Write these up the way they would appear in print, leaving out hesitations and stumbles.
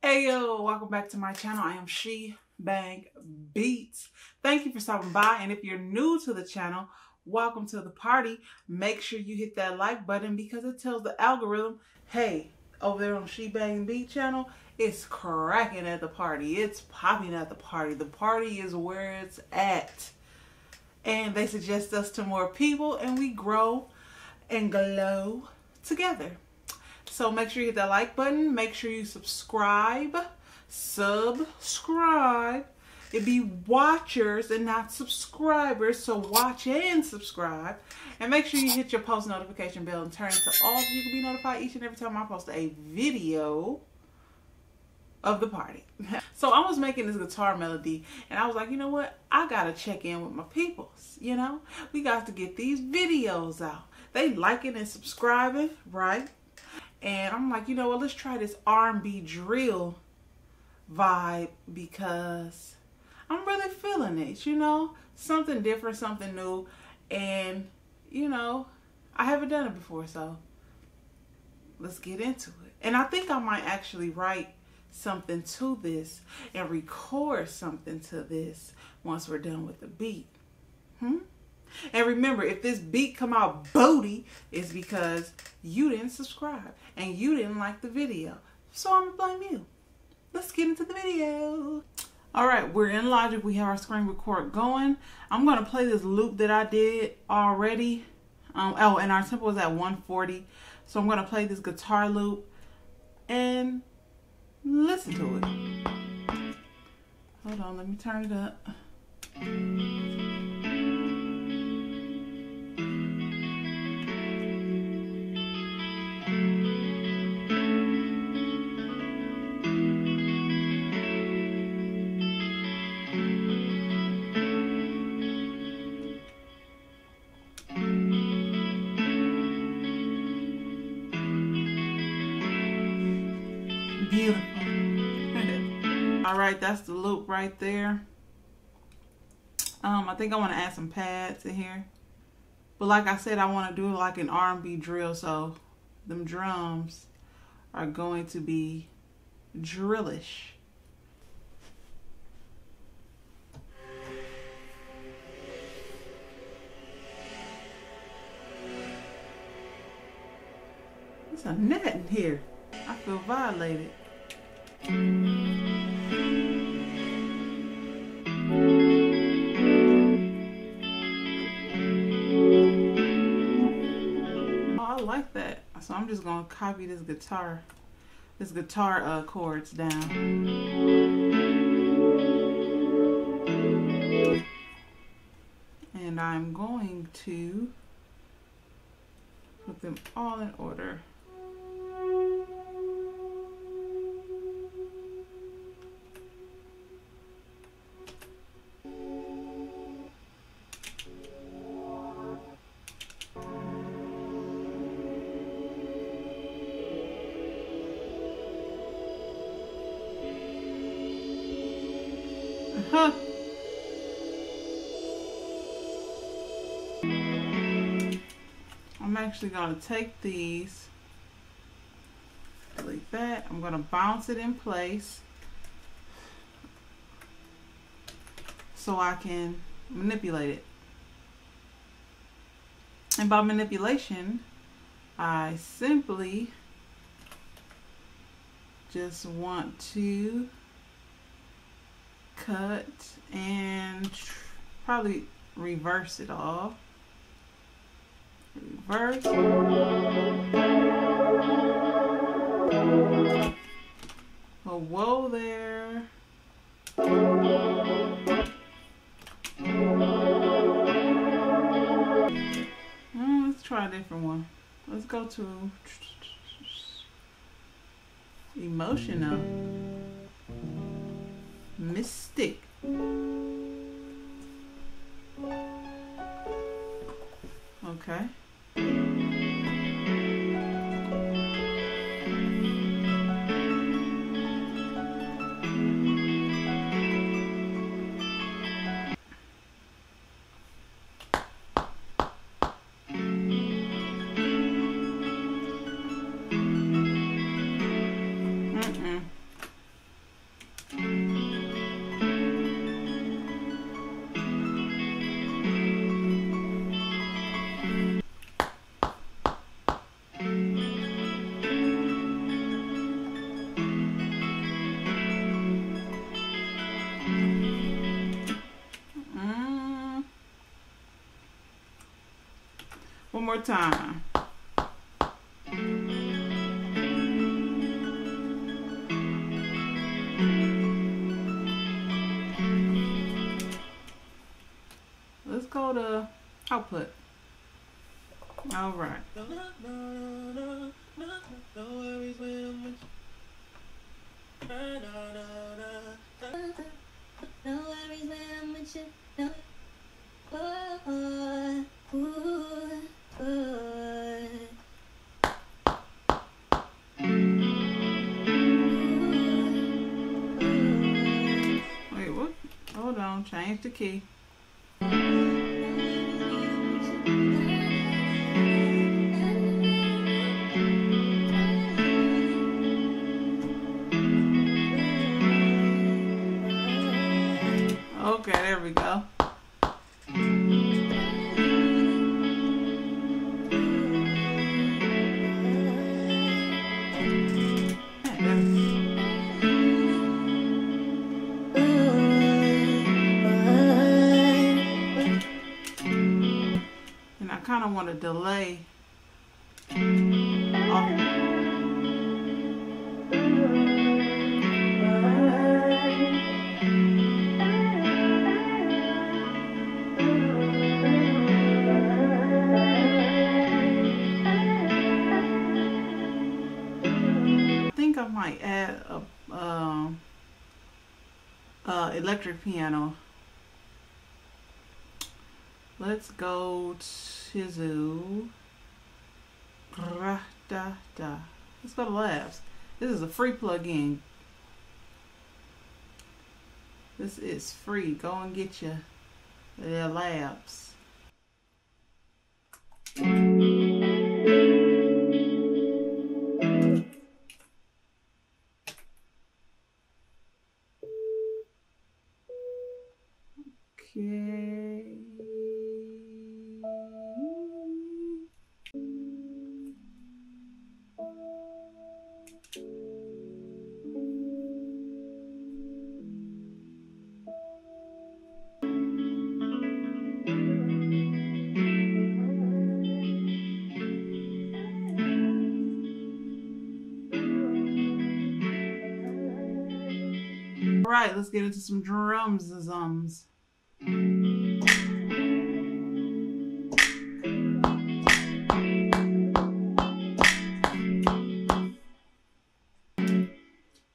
Hey yo, welcome back to my channel. I am Shebangg Beatz. Thank you for stopping by, and if you're new to the channel, welcome to the party. Make sure you hit that like button because it tells the algorithm, hey, over there on Shebangg Beatz channel, it's cracking at the party. It's popping at the party. The party is where it's at. And they suggest us to more people, and we grow and glow together. So make sure you hit that like button. Make sure you subscribe. It'd be watchers and not subscribers, so watch and subscribe. And make sure you hit your post notification bell and turn it to all so you can be notified each and every time I post a video of the party. So I was making this guitar melody and I was like, you know what? I gotta check in with my peoples, you know? We got to get these videos out. They liking and subscribing, right? And I'm like, you know what, let's try this R&B drill vibe because I'm really feeling it, you know? Something different, something new. And, you know, I haven't done it before, so let's get into it. And I think I might actually write something to this and record something to this once we're done with the beat. And remember, if this beat come out booty, it's because you didn't subscribe and you didn't like the video. So I'm gonna blame you. Let's get into the video. All right, we're in Logic. We have our screen record going. I'm gonna play this loop that I did already. Oh, and our tempo is at 140. So I'm gonna play this guitar loop and listen to it. Hold on, let me turn it up. Beautiful. All right, that's the loop right there. I think I want to add some pads in here, but like I said, I want to do like an R&B drill, so them drums are going to be drillish. There's a net in here. I feel violated. Oh, I like that. So I'm just gonna copy this guitar chords down, and I'm going to put them all in order. Huh. I'm actually going to take these, delete that. I'm going to bounce it in place so I can manipulate it. And by manipulation, I simply just want to cut and probably reverse it all. Reverse. Oh, whoa there. Let's try a different one. Let's go to emotional. Mystic. Okay. more time. Let's go to output. All right. Wait, what? Hold on, change the key. Okay, there we go. And I kind of want to delay. I might add a electric piano. Let's go to let's go to Labs. This is a free plugin. This is free. Go and get your Labs. Okay. All right, let's get into some drums and zums.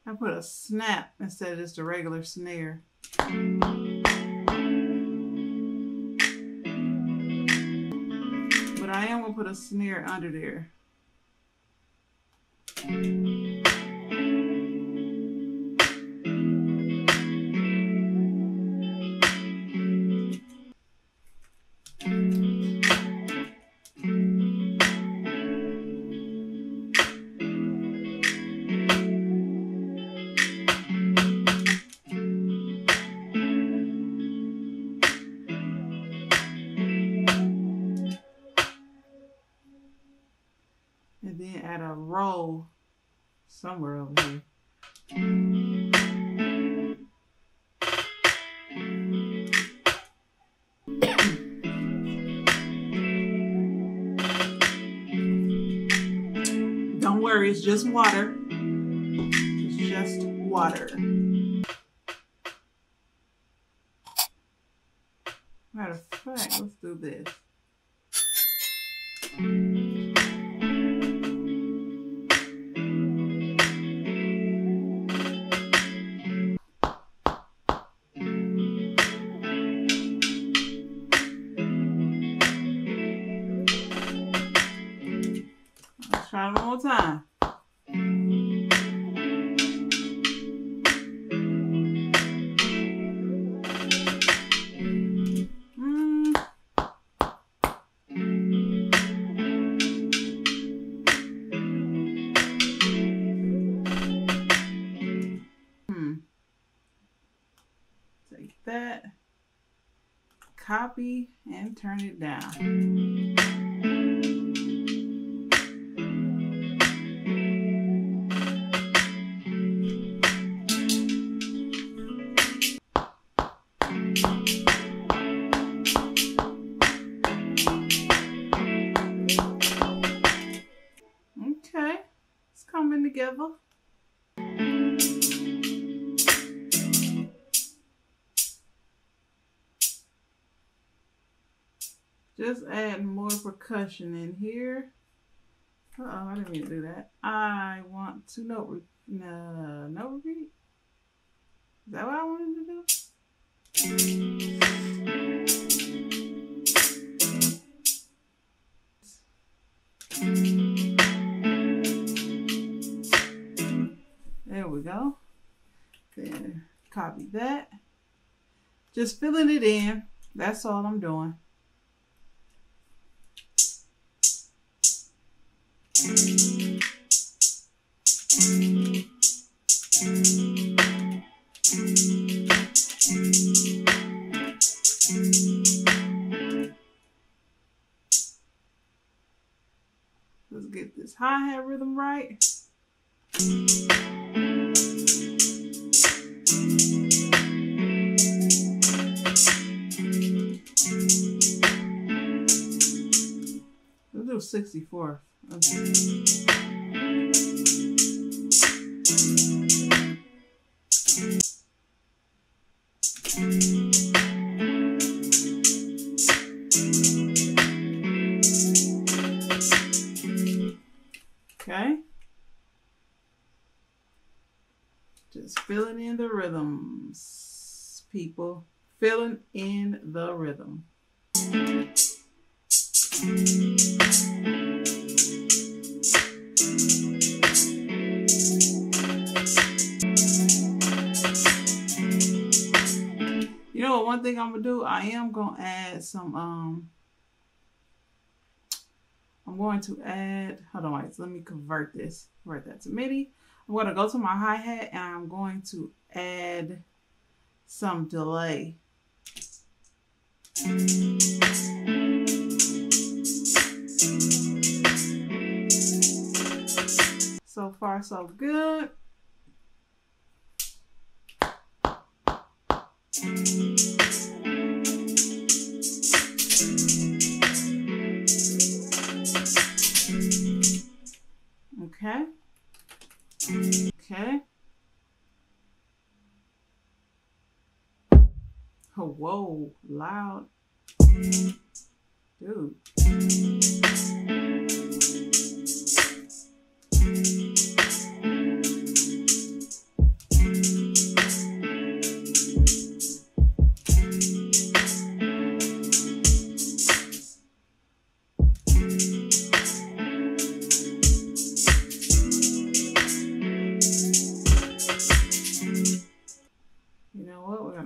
I put a snap instead of just a regular snare. But I am going to put a snare under there. And then add a roll somewhere over here. Don't worry, it's just water. It's just water. Matter of fact, let's do this. Try it one more time. Take that, copy, and turn it down. Just add more percussion in here. Uh-oh, I didn't mean to do that. I want to no repeat. Is that what I wanted to do? There we go. Then copy that. Just filling it in. That's all I'm doing. Let's get this hi-hat rhythm right. Let's do 64. Okay, just filling in the rhythms, people, filling in the rhythm. You know what, one thing I'm gonna do, I am gonna add some I'm going to add, hold on, wait, so let me convert this, convert that to MIDI. I'm going to go to my hi-hat and I'm going to add some delay. So far, so good. Okay. Okay. Oh, whoa, loud. Dude.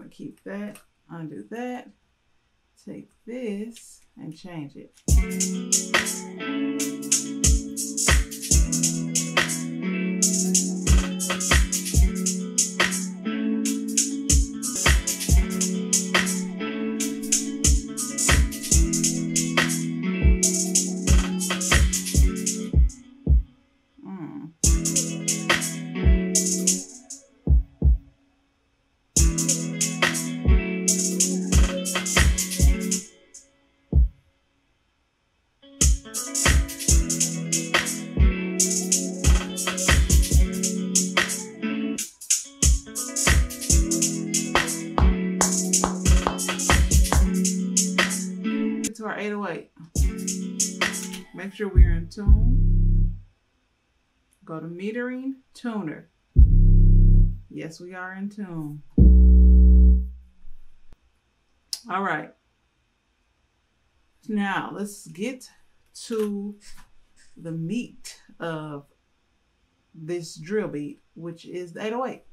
Keep that, undo that, take this and change it. To our 808. Make sure we're in tune. Go to metering, tuner. Yes, we are in tune. All right. Now let's get to the meat of this drill beat, which is the 808.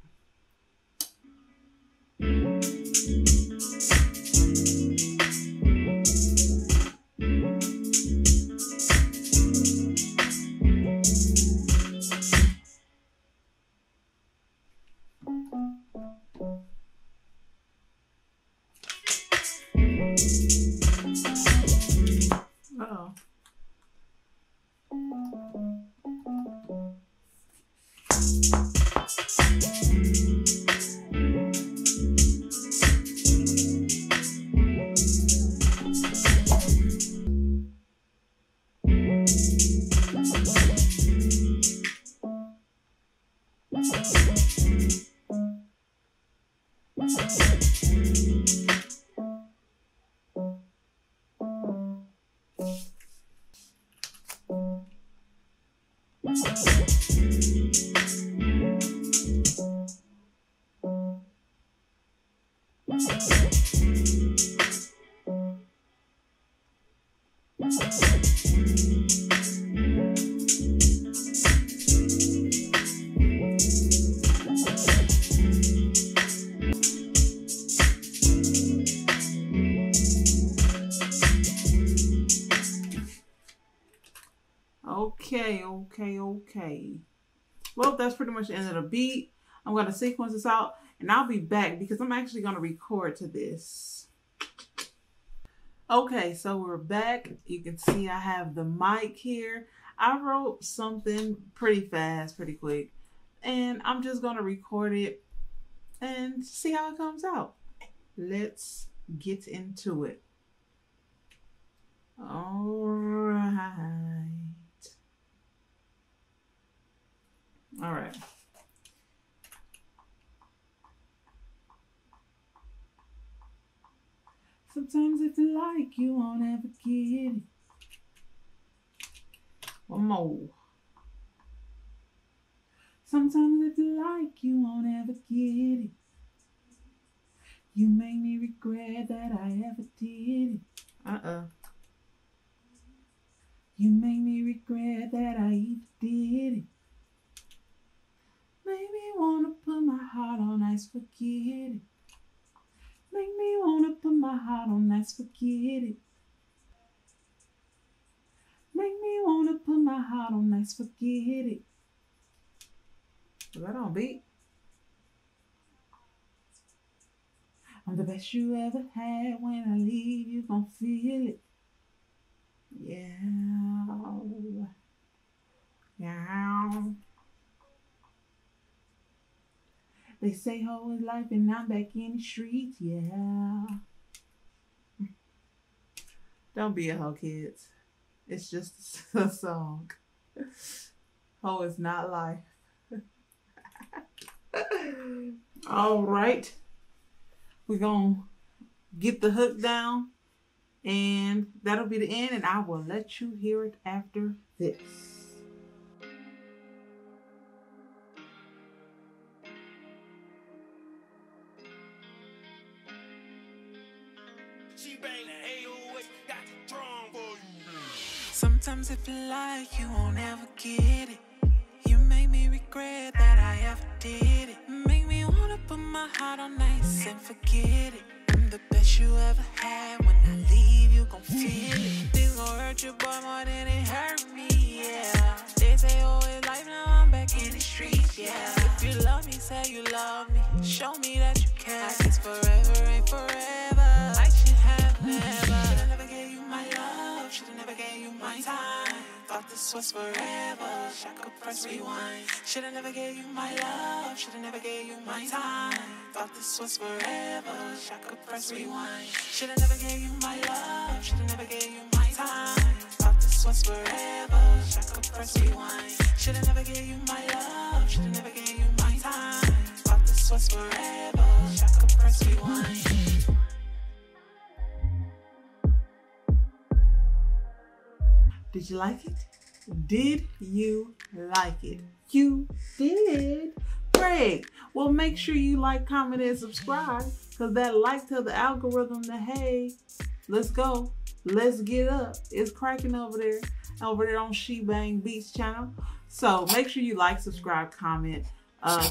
Okay. Well, that's pretty much the end of the beat. I'm going to sequence this out and I'll be back because I'm actually going to record to this. Okay, so we're back. You can see I have the mic here. I wrote something pretty quick. And I'm just going to record it and see how it comes out. Let's get into it. All right. All right. Sometimes if you like, you won't ever get it. One more. Sometimes if you like, you won't ever get it. You make me regret that I ever did it. You make me regret that I even did it. Make me wanna put my heart on ice, forget it. Make me wanna put my heart on ice, forget it. Make me wanna put my heart on ice, forget it. Was that on beat? I'm the best you ever had. When I leave, you gon' feel it. Yeah. Yeah. They say hoe is life and I'm back in the streets, yeah. Don't be a hoe, kids. It's just a song. Hoe is not life. All right. We're going to get the hook down and that'll be the end and I will let you hear it after this. Sometimes if you like, you won't ever get it. You make me regret that I ever did it. Make me wanna put my heart on ice and forget it. I'm the best you ever had. When I leave, you gon' feel it. This gon' hurt you, boy, more than it hurt me, yeah. They say, oh, it's life, now I'm back in the streets, yeah. If you love me, say you love me. Show me that you care. I guess forever ain't forever. I should have never. Should've never gave you my love. Should've never gave you my time. Thought this was forever. Shock up, press rewind. Should've never gave you my love. Should've never gave you my time. Thought this was forever. Shock up, press rewind. Should've never gave you my love. Should've never gave you my time. Thought this was forever. Shock up, press rewind. Should've never gave you my love. Should've never gave you my time. Thought this was forever. Shock up, press rewind. Did you like it? Did you like it? You did. Great. Well, make sure you like, comment, and subscribe because that like tells the algorithm that, hey, let's go. Let's get up. It's cracking over there on Shebangg Beatz channel. So make sure you like, subscribe, comment,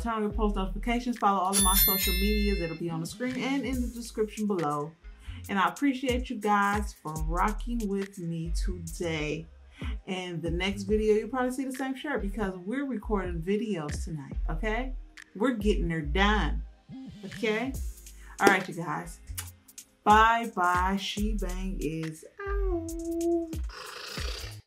turn on your post notifications, follow all of my social medias. It'll be on the screen and in the description below. And I appreciate you guys for rocking with me today. And the next video, you'll probably see the same shirt because we're recording videos tonight, okay? We're getting her done, okay? All right, you guys. Bye-bye. Shebangg is out.